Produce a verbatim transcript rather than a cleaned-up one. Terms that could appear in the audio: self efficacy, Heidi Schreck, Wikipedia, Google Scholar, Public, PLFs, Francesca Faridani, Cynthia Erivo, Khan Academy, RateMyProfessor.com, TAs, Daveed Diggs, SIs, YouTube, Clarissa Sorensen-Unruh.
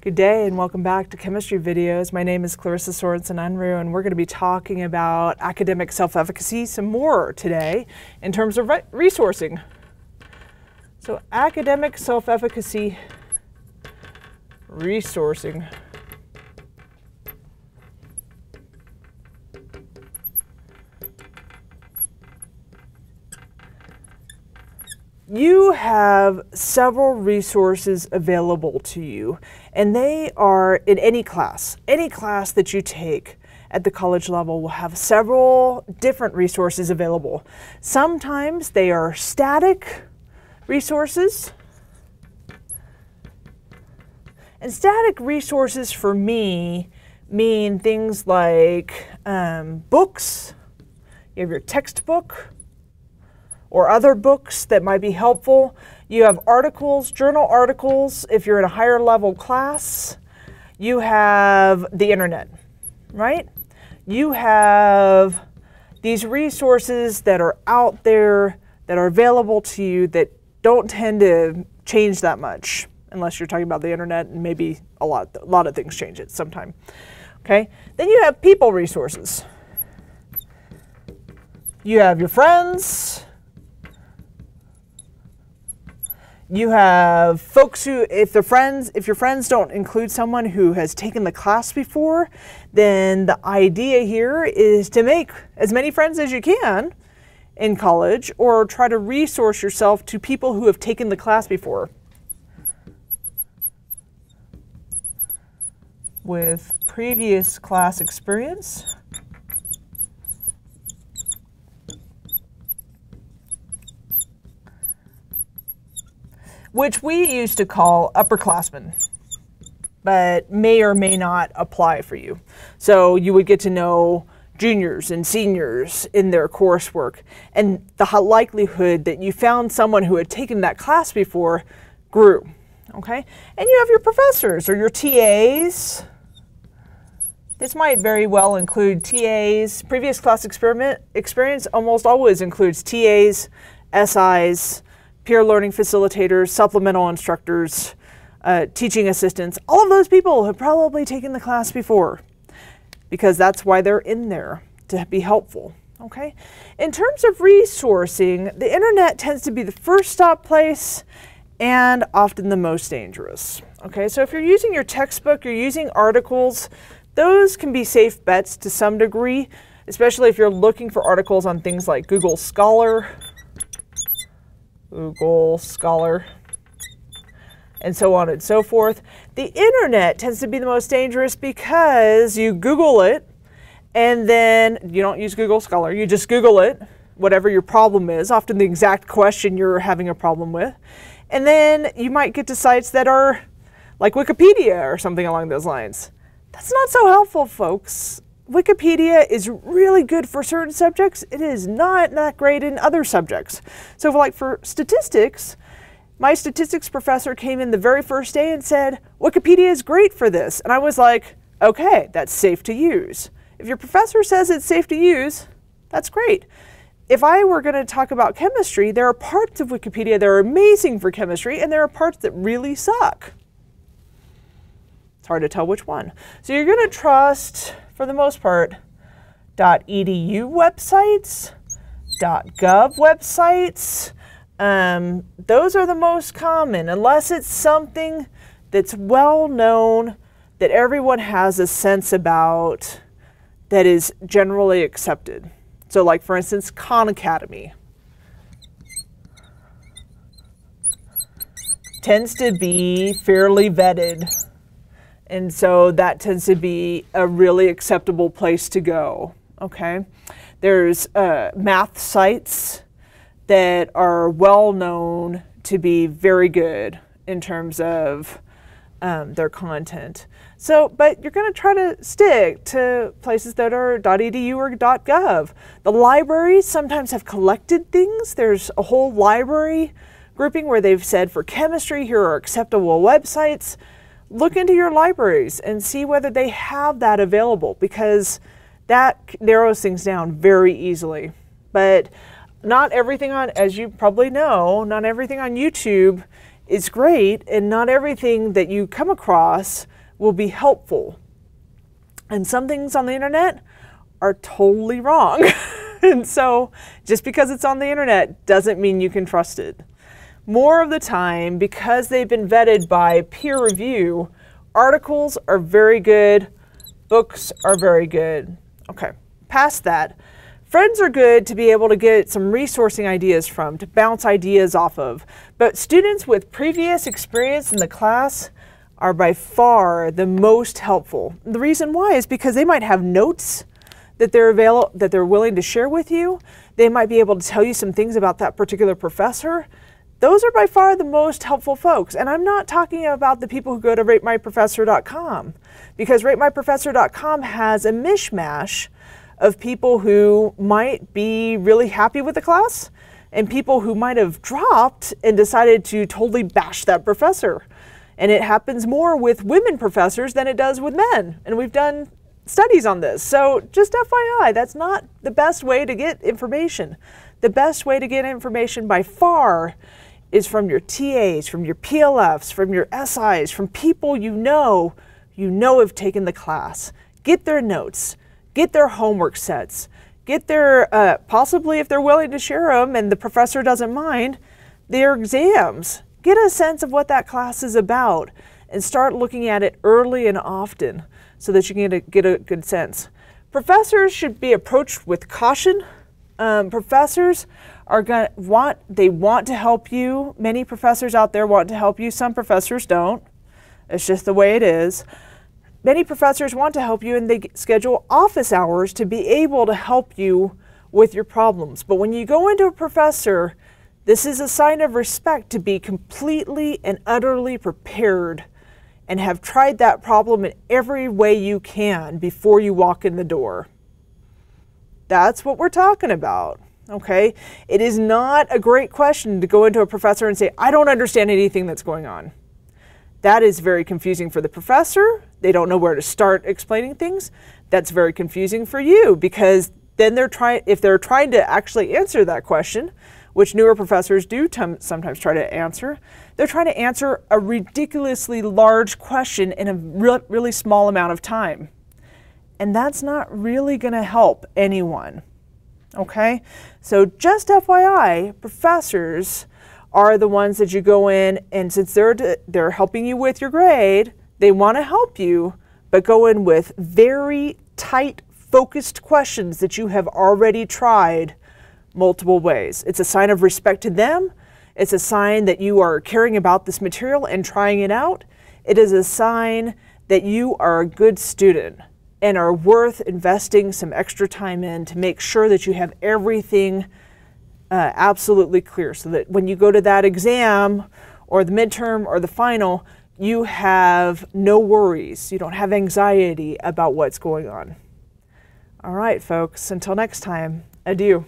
Good day and welcome back to Chemistry Videos. My name is Clarissa Sorensen-Unruh and we're going to be talking about academic self-efficacy some more today in terms of re resourcing. So academic self-efficacy resourcing. You have several resources available to you, and they are in any class. Any class that you take at the college level will have several different resources available. Sometimes they are static resources. And static resources for me mean things like um, books. You have your textbook or other books that might be helpful. You have articles, journal articles, if you're in a higher level class. You have the internet, right? You have these resources that are out there, that are available to you, that don't tend to change that much, unless you're talking about the internet, and maybe a lot, a lot of things change it sometime, okay? Then you have people resources. You have your friends. You have folks who, if their friends, if your friends don't include someone who has taken the class before, then the idea here is to make as many friends as you can in college, or try to resource yourself to people who have taken the class before. With previous class experience. Which we used to call upperclassmen, but may or may not apply for you. So you would get to know juniors and seniors in their coursework, and the likelihood that you found someone who had taken that class before grew, okay? And you have your professors or your T As. This might very well include T As. Previous class experiment experience almost always includes T As, S Is, peer learning facilitators, supplemental instructors, uh, teaching assistants. All of those people have probably taken the class before, because that's why they're in there, to be helpful, okay? In terms of resourcing, the internet tends to be the first stop place and often the most dangerous, okay? So if you're using your textbook, you're using articles, those can be safe bets to some degree, especially if you're looking for articles on things like Google Scholar, Google Scholar, and so on and so forth. The internet tends to be the most dangerous because you Google it, and then you don't use Google Scholar, you just Google it, whatever your problem is, often the exact question you're having a problem with. And then you might get to sites that are like Wikipedia or something along those lines. That's not so helpful, folks. Wikipedia is really good for certain subjects. It is not that great in other subjects. So for like for statistics, my statistics professor came in the very first day and said, Wikipedia is great for this. And I was like, okay, that's safe to use. If your professor says it's safe to use, that's great. If I were going to talk about chemistry, there are parts of Wikipedia that are amazing for chemistry, and there are parts that really suck. It's hard to tell which one. So you're going to trust, for the most part, .edu websites, .gov websites. Um, those are the most common, unless it's something that's well known, that everyone has a sense about, that is generally accepted. So like, for instance, Khan Academy tends to be fairly vetted. And so that tends to be a really acceptable place to go, okay? There's uh, math sites that are well known to be very good in terms of um, their content. So, but you're gonna try to stick to places that are .edu or .gov. The libraries sometimes have collected things. There's a whole library grouping where they've said, for chemistry, here are acceptable websites. Look into your libraries and see whether they have that available, because that narrows things down very easily. But not everything on, as you probably know, not everything on YouTube is great, and not everything that you come across will be helpful. And some things on the internet are totally wrong. And so just because it's on the internet doesn't mean you can trust it. More of the time, because they've been vetted by peer review, articles are very good, books are very good. Okay, past that. Friends are good to be able to get some resourcing ideas from, to bounce ideas off of. But students with previous experience in the class are by far the most helpful. The reason why is because they might have notes that they're available, that they're willing to share with you. They might be able to tell you some things about that particular professor. Those are by far the most helpful folks. And I'm not talking about the people who go to Rate My Professor dot com, because Rate My Professor dot com has a mishmash of people who might be really happy with the class and people who might have dropped and decided to totally bash that professor. And it happens more with women professors than it does with men. And we've done studies on this. So just F Y I, that's not the best way to get information. The best way to get information by far is from your T As, from your P L Fs, from your S Is, from people you know, you know have taken the class. Get their notes, get their homework sets, get their, uh, possibly if they're willing to share them and the professor doesn't mind, their exams. Get a sense of what that class is about and start looking at it early and often so that you can get a, get a good sense. Professors should be approached with caution. Um, professors are gonna want, they want to help you. Many professors out there want to help you. Some professors don't. It's just the way it is. Many professors want to help you and they schedule office hours to be able to help you with your problems. But when you go into a professor, this is a sign of respect to be completely and utterly prepared and have tried that problem in every way you can before you walk in the door. That's what we're talking about, okay? It is not a great question to go into a professor and say, I don't understand anything that's going on. That is very confusing for the professor. They don't know where to start explaining things. That's very confusing for you because then they're trying, if they're trying to actually answer that question, which newer professors do sometimes try to answer, they're trying to answer a ridiculously large question in a re really small amount of time. And that's not really gonna help anyone, okay? So just F Y I, professors are the ones that you go in, and since they're, they're helping you with your grade, they wanna help you, but go in with very tight, focused questions that you have already tried multiple ways. It's a sign of respect to them. It's a sign that you are caring about this material and trying it out. It is a sign that you are a good student and are worth investing some extra time in to make sure that you have everything uh, absolutely clear so that when you go to that exam or the midterm or the final, you have no worries. You don't have anxiety about what's going on. All right, folks, until next time, adieu.